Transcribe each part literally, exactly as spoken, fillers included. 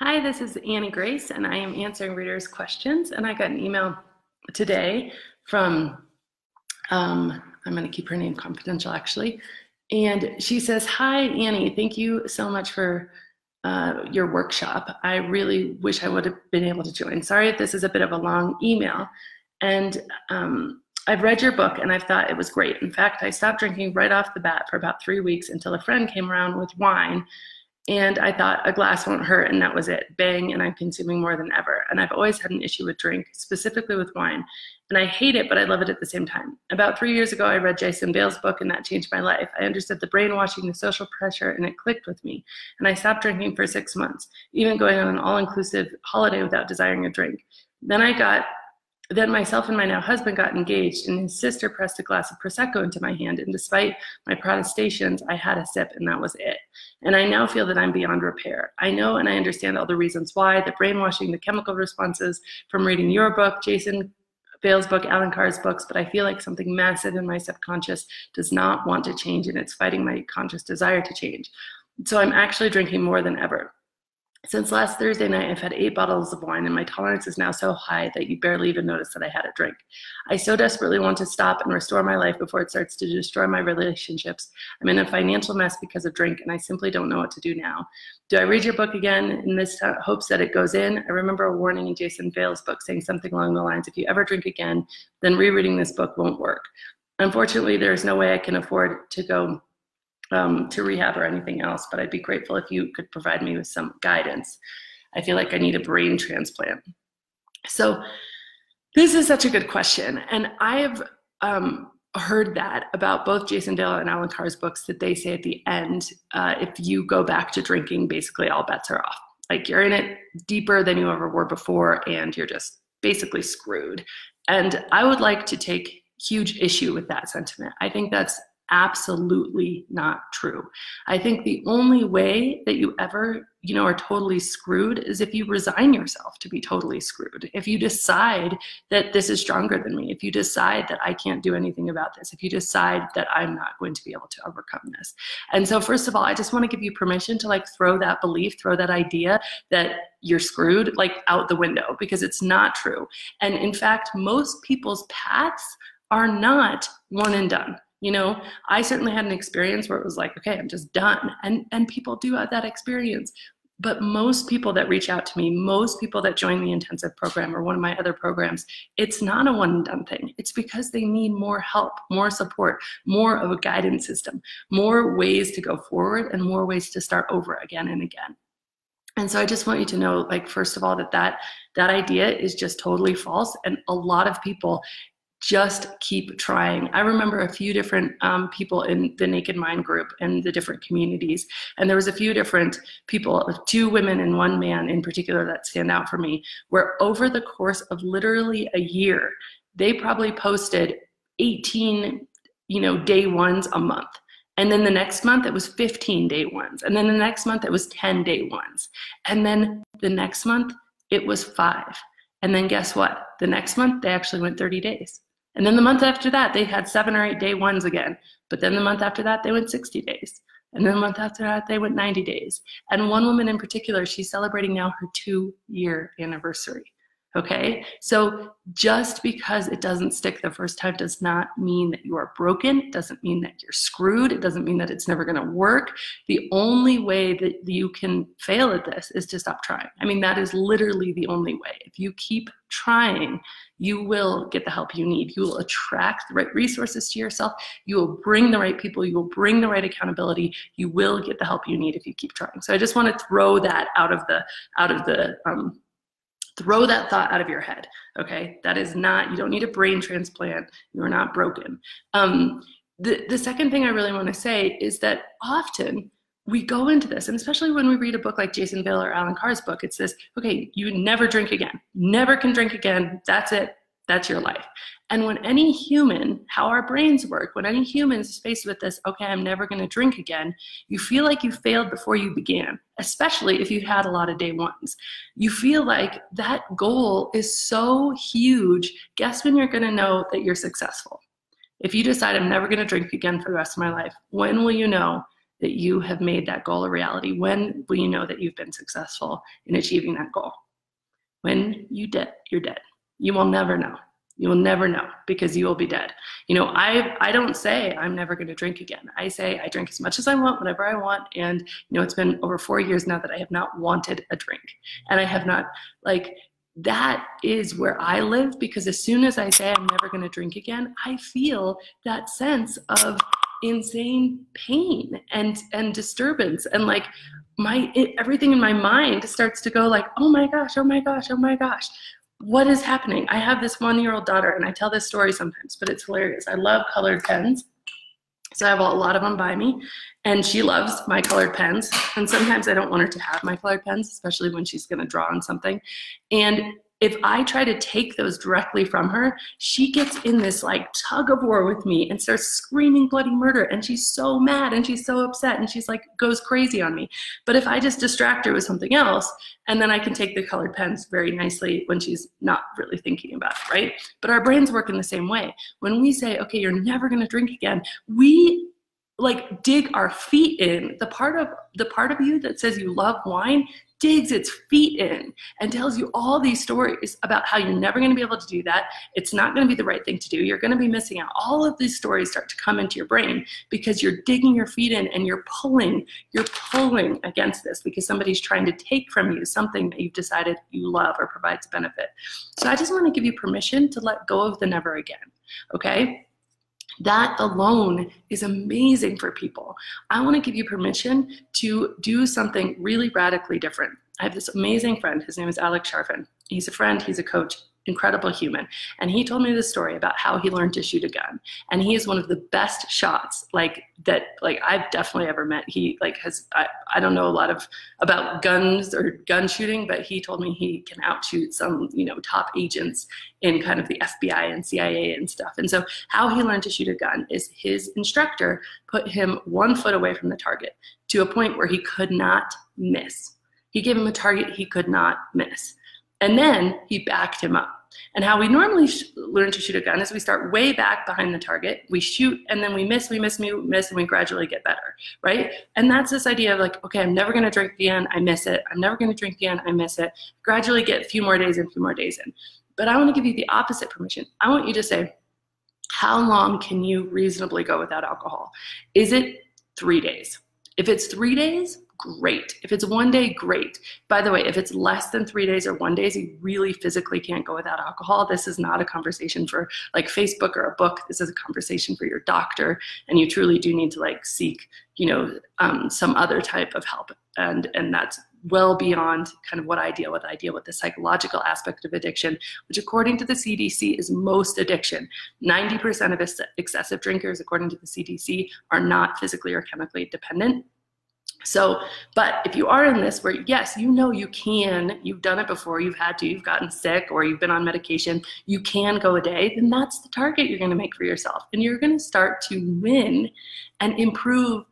Hi, this is Annie Grace, and I am answering readers' questions. And I got an email today from, um, I'm going to keep her name confidential, actually. And she says, hi, Annie, thank you so much for uh, your workshop. I really wish I would have been able to join. Sorry, this is a bit of a long email. And um, I've read your book, and I've thought it was great. In fact, I stopped drinking right off the bat for about three weeks until a friend came around with wine. And I thought a glass won't hurt, and that was it. Bang, and I'm consuming more than ever. And I've always had an issue with drink, specifically with wine. And I hate it, but I love it at the same time. About three years ago, I read Jason Vale's book, and that changed my life. I understood the brainwashing, the social pressure, and it clicked with me. And I stopped drinking for six months, even going on an all-inclusive holiday without desiring a drink. Then I got... Then myself and my now husband got engaged, and his sister pressed a glass of Prosecco into my hand, and despite my protestations, I had a sip, and that was it. And I now feel that I'm beyond repair. I know and I understand all the reasons why, the brainwashing, the chemical responses from reading your book, Jason Vale's book, Alan Carr's books, but I feel like something massive in my subconscious does not want to change, and it's fighting my conscious desire to change. So I'm actually drinking more than ever. Since last Thursday night, I've had eight bottles of wine, and my tolerance is now so high that you barely even notice that I had a drink. I so desperately want to stop and restore my life before it starts to destroy my relationships. I'm in a financial mess because of drink, and I simply don't know what to do now. Do I read your book again in this hopes that it goes in? I remember a warning in Jason Vale's book saying something along the lines, if you ever drink again, then rereading this book won't work. Unfortunately, there is no way I can afford to go Um, to rehab or anything else, but I'd be grateful if you could provide me with some guidance. I feel like I need a brain transplant. So this is such a good question. And I've um, heard that about both Jason Vale and Alan Carr's books, that they say at the end, uh, if you go back to drinking, basically all bets are off. Like, you're in it deeper than you ever were before, and you're just basically screwed. And I would like to take huge issue with that sentiment. I think that's absolutely not true. I think the only way that you ever, you know, are totally screwed is if you resign yourself to be totally screwed. If you decide that this is stronger than me, if you decide that I can't do anything about this, if you decide that I'm not going to be able to overcome this. And so, first of all, I just want to give you permission to, like, throw that belief, throw that idea that you're screwed, like, out the window, because it's not true. And in fact, most people's paths are not one and done. You know, I certainly had an experience where it was like, okay, I'm just done. And, and people do have that experience. But most people that reach out to me, most people that join the intensive program or one of my other programs, it's not a one and done thing. It's because they need more help, more support, more of a guidance system, more ways to go forward, and more ways to start over again and again. And so I just want you to know, like, first of all, that that, that idea is just totally false. And a lot of people just keep trying. I remember a few different um, people in the Naked Mind group and the different communities, and there was a few different people, two women and one man in particular, that stand out for me, where over the course of literally a year, they probably posted eighteen, you know, day ones a month. And then the next month it was fifteen day ones. And then the next month it was ten day ones. And then the next month it was five. And then guess what? The next month they actually went thirty days. And then the month after that, they had seven or eight day ones again. But then the month after that, they went sixty days. And then the month after that, they went ninety days. And one woman in particular, she's celebrating now her two-year anniversary. Okay? So just because it doesn't stick the first time does not mean that you are broken. It doesn't mean that you're screwed. It doesn't mean that it's never going to work. The only way that you can fail at this is to stop trying. I mean, that is literally the only way. If you keep trying, you will get the help you need. You will attract the right resources to yourself. You will bring the right people. You will bring the right accountability. You will get the help you need if you keep trying. So I just want to throw that out of the, out of the, um, throw that thought out of your head, okay? That is not, you don't need a brain transplant. You are not broken. Um, the, the second thing I really want to say is that often we go into this, and especially when we read a book like Jason Vale or Alan Carr's book, it's this, okay, you never drink again. Never can drink again. That's it. That's your life. And when any human, how our brains work, when any human is faced with this, okay, I'm never going to drink again, you feel like you failed before you began, especially if you had a lot of day ones. You feel like that goal is so huge. Guess when you're going to know that you're successful? If you decide I'm never going to drink again for the rest of my life, when will you know that you have made that goal a reality? When will you know that you've been successful in achieving that goal? When you dead, you're dead. You will never know. You will never know, because you will be dead. You know, I, I don't say I'm never going to drink again. I say I drink as much as I want, whenever I want. And, you know, it's been over four years now that I have not wanted a drink. And I have not, like, that is where I live, because as soon as I say I'm never going to drink again, I feel that sense of insane pain and and disturbance, and like my it, everything in my mind starts to go like, oh my gosh, oh my gosh, oh my gosh, what is happening? I have this one-year-old daughter, and I tell this story sometimes, but it's hilarious. I love colored pens, so I have a lot of them by me, and she loves my colored pens, and sometimes I don't want her to have my colored pens, especially when she's going to draw on something. And if I try to take those directly from her, she gets in this like tug of war with me and starts screaming bloody murder. And she's so mad and she's so upset and she's like goes crazy on me. But if I just distract her with something else, and then I can take the colored pens very nicely when she's not really thinking about it, right? But our brains work in the same way. When we say, okay, you're never gonna drink again, we like dig our feet in. The part of the part of you that says you love wine digs its feet in and tells you all these stories about how you're never going to be able to do that. It's not going to be the right thing to do. You're going to be missing out. All of these stories start to come into your brain because you're digging your feet in and you're pulling, you're pulling against this because somebody's trying to take from you something that you've decided you love or provides benefit. So I just want to give you permission to let go of the never again, okay? That alone is amazing for people. I want to give you permission to do something really radically different. I have this amazing friend. His name is Alex Sharfin. He's a friend. He's a coach. Incredible human. And he told me this story about how he learned to shoot a gun. And he is one of the best shots like that like I've definitely ever met. He like has, I, I don't know a lot of about guns or gun shooting, but he told me he can outshoot some, you know, top agents in kind of the F B I and C I A and stuff. And so how he learned to shoot a gun is his instructor put him one foot away from the target to a point where he could not miss. He gave him a target he could not miss. And then he backed him up. And how we normally sh learn to shoot a gun is we start way back behind the target, we shoot, and then we miss, we miss, we miss, and we gradually get better, right? And that's this idea of like, okay, I'm never going to drink again, I miss it. I'm never going to drink again, I miss it. Gradually get a few more days in, a few more days in. But I want to give you the opposite permission. I want you to say, how long can you reasonably go without alcohol? Is it three days? If it's three days, great. If it's one day, great. By the way, if it's less than three days or one day, you really physically can't go without alcohol. This is not a conversation for like Facebook or a book. This is a conversation for your doctor, and you truly do need to like seek, you know, um, some other type of help. And and that's well beyond kind of what I deal with. I deal with the psychological aspect of addiction, which according to the C D C is most addiction. ninety percent of excessive drinkers, according to the C D C, are not physically or chemically dependent. So, but if you are in this where, yes, you know you can, you've done it before, you've had to, you've gotten sick, or you've been on medication, you can go a day, then that's the target you're going to make for yourself. And you're going to start to win and improve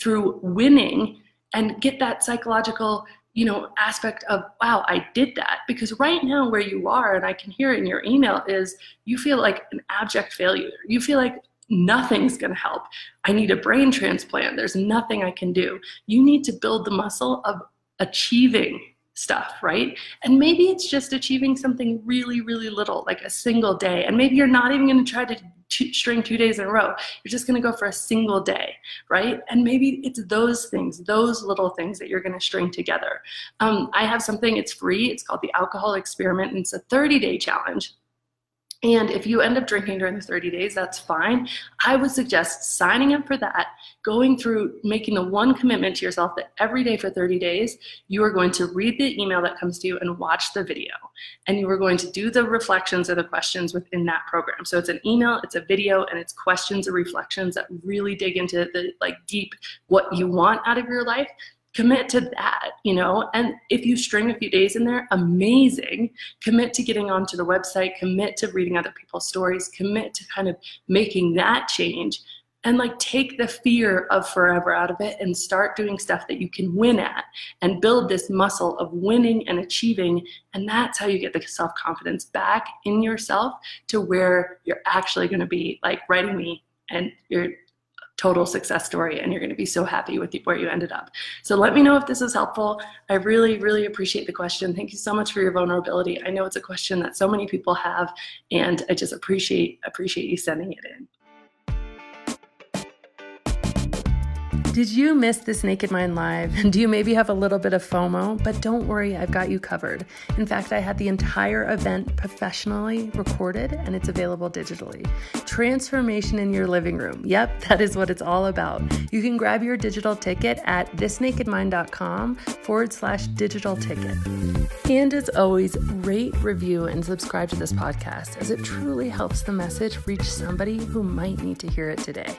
through winning and get that psychological, you know, aspect of, wow, I did that. Because right now where you are, and I can hear it in your email, is you feel like an abject failure. You feel like nothing's going to help. I need a brain transplant. There's nothing I can do. You need to build the muscle of achieving stuff, right? And maybe it's just achieving something really, really little, like a single day. And maybe you're not even going to try to string two days in a row. You're just going to go for a single day, right? And maybe it's those things, those little things that you're going to string together. Um, I have something, it's free. It's called The Alcohol Experiment, and it's a thirty-day challenge. And if you end up drinking during the thirty days, that's fine. I would suggest signing up for that, going through, making the one commitment to yourself that every day for thirty days, you are going to read the email that comes to you and watch the video. And you are going to do the reflections or the questions within that program. So it's an email, it's a video, and it's questions or reflections that really dig into the like deep what you want out of your life. Commit to that, you know, and if you string a few days in there, amazing. Commit to getting onto the website, commit to reading other people's stories, commit to kind of making that change, and like take the fear of forever out of it and start doing stuff that you can win at and build this muscle of winning and achieving. And that's how you get the self-confidence back in yourself to where you're actually going to be like writing me and you're total success story, and you're going to be so happy with where you ended up. So let me know if this is helpful. I really, really appreciate the question. Thank you so much for your vulnerability. I know it's a question that so many people have, and I just appreciate, appreciate you sending it in. Did you miss This Naked Mind Live? Do you maybe have a little bit of FOMO? But don't worry, I've got you covered. In fact, I had the entire event professionally recorded, and it's available digitally. Transformation in your living room. Yep, that is what it's all about. You can grab your digital ticket at thisnakedmind.com forward slash digital ticket. And as always, rate, review, and subscribe to this podcast, as it truly helps the message reach somebody who might need to hear it today.